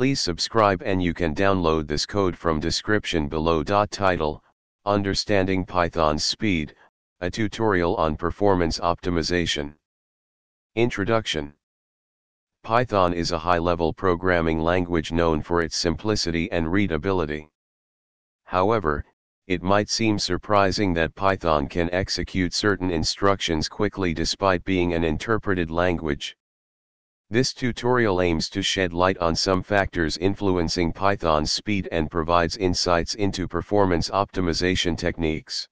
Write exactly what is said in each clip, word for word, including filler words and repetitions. Please subscribe, and you can download this code from description below. Title: Understanding Python's Speed, a tutorial on performance optimization. Introduction. Python is a high-level programming language known for its simplicity and readability. However, it might seem surprising that Python can execute certain instructions quickly despite being an interpreted language. This tutorial aims to shed light on some factors influencing Python's speed and provides insights into performance optimization techniques.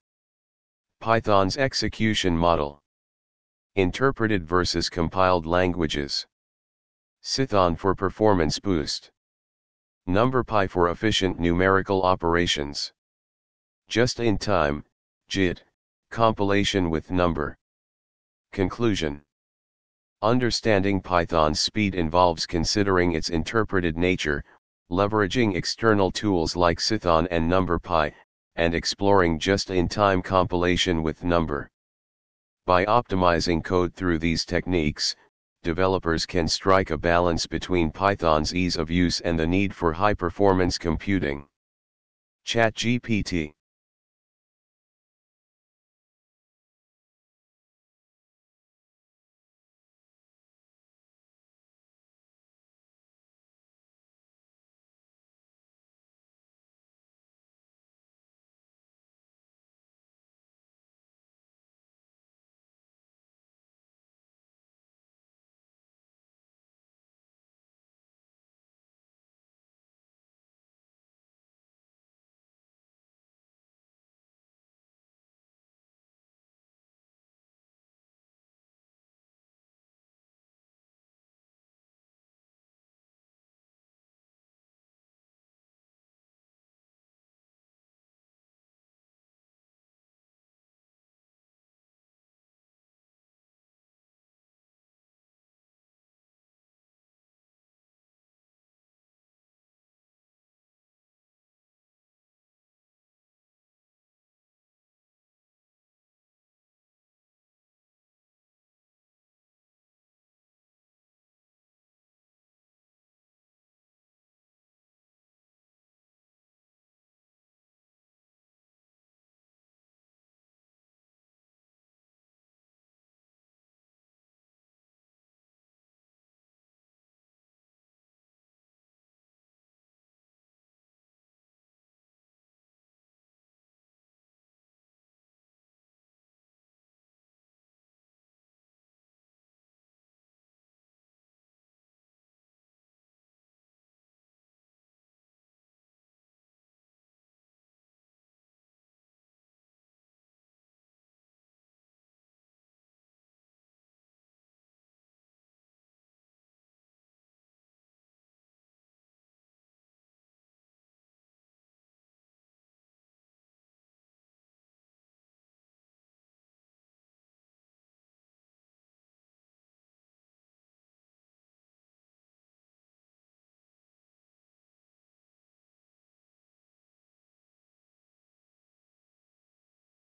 Python's execution model. Interpreted versus compiled languages. Cython for performance boost. NumPy for efficient numerical operations. Just-in-time, J I T, compilation with number. Conclusion. Understanding Python's speed involves considering its interpreted nature, leveraging external tools like Cython and NumPy, and exploring just-in-time compilation with number. By optimizing code through these techniques, developers can strike a balance between Python's ease of use and the need for high-performance computing. ChatGPT.